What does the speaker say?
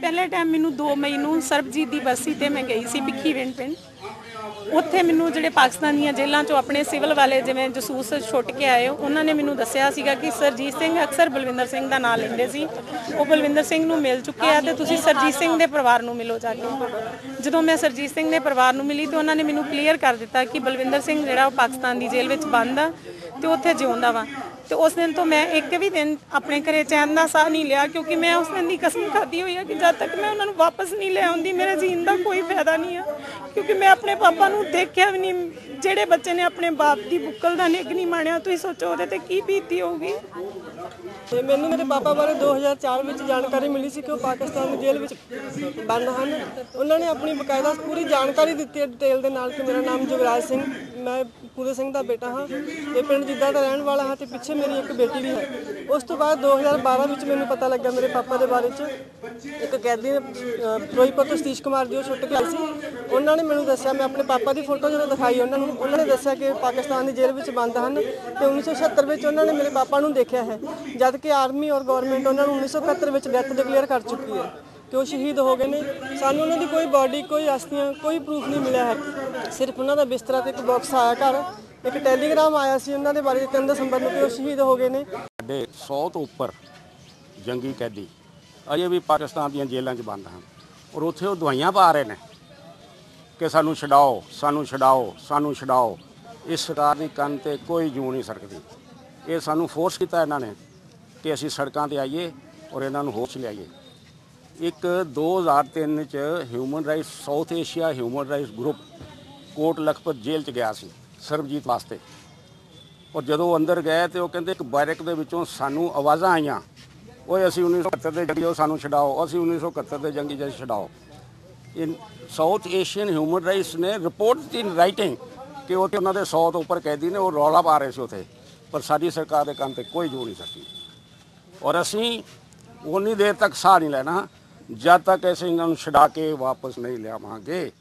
पहले टाइम मैनू 2 मई में सरबजीत की बरसी पर मैं गई सी भिखी विंड पिंड। उत्थे मैनू जिहड़े पाकिस्तान दीआं जेलों चों अपने सिविल वाले जिवें जसूस छुट्ट के आए उन्होंने मैनू दस्सिया सीगा कि सरजीत सिंह अक्सर बलविंदर सिंह दा नाम लैंदे सी, वो बलविंदर सिंह नूं मिल चुके आ ते तुसीं सरजीत सिंह दे परिवार नूं मिलो जाके। जदों मैं सरजीत सिंह दे परिवार नूं मिली तो उन्होंने मैनू क्लीयर कर दिता कि बलविंदर सिंह जिहड़ा वो पाकिस्तान दी जेल विच बंद आ ते उत्थे जिउंदा वा। तो उस दिन तो मैं एक भी दिन अपने घरें चैन का साह नहीं लिया, क्योंकि मैं उस दिन की कसम खाधी हुई है कि जब तक मैं उन्होंने वापस नहीं ले आती मेरे जीन का कोई फायदा नहीं है, क्योंकि मैं अपने पापा को देखा भी नहीं। जेड़े बच्चे ने अपने बाप की बुक्कल का निग नहीं माणिया, तुसीं सोचो उहदे ते की बीती होगी। मैनू मेरे पापा बारे 2004 में जानकारी मिली सी कि वो पाकिस्तान जेल में बंद हैं। उन्होंने अपनी बकायदा पूरी जानकारी दी है डिटेल के नाल कि मेरा नाम जगराज सिंह, मैं पूरे सिंह का बेटा हाँ, ये पिंड जिद्दा का रहने वाला हाँ तो पिछले मेरी एक बेटी भी है। उस तो बाद 2012 में मैंने पता लगा मेरे पापा के बारे में एक कैदी फिरोजपुर तो सतीश कुमार जी छुट्ट के आए थे। उन्होंने मैंने दस्या, मैं अपने पापा की फोटो जो दिखाई उन्होंने दस्या कि पाकिस्तान की जेल में बंद हैं तो 1976 में उन्होंने मेरे पापा को देखा है, जबकि आर्मी और गौरमेंट उन्होंने 1971 में डेथ डिकलेयर कर चुकी है कि वो शहीद हो गए ने। सानू उन्होंने कोई बॉडी, कोई अस्थियाँ, कोई प्रूफ नहीं मिला है। सिर्फ उन्होंने बिस्तरा तो एक बॉक्स आया घर, एक टैलीग्राम आया सी उन्होंने बारे 3 दसंबर में कि वो शहीद हो गए ने। 100 तो उपर जंगी कैदी अजे भी पाकिस्तान दी जेलों में बंद हैं और उत्थे वो दवाइयां पा रहे हैं कि सानू छड़ाओ, सानू छड़ाओ, सानू छड़ाओ। इस सरकार की कंन ते कोई जूं नहीं सकती। ये सानू फोर्स किया इन्होंने कि असीं सड़कों पर आइए और इन्हों होश लियाइए। एक 2003 च human rights south Asia human rights group Kot Lakhpat jail च गया सी सरबजीत वास्ते, और जदों अंदर गए तो कहते एक बैरक दे विचों सानू आवाज़ा आईयां, ओए असी 1971 दे जंगी सानू छड़ाओ, असी 1971 दे जंगी जैसे छड़ाओ। इन साउथ एशियन ह्यूमन राइट्स ने रिपोर्ट इन राइटिंग कि उत्थे उन्हां दे 100 तो उपर कैदी ने वो रौला पा रहे थे उत्थे, पर साडी सरकार दे काम ते कोई जोड़ नहीं सकी। और असी उन्नी देर तक साह नहीं लेना जब तक ऐसे इन्हों छड़ा के वापस नहीं लियावे।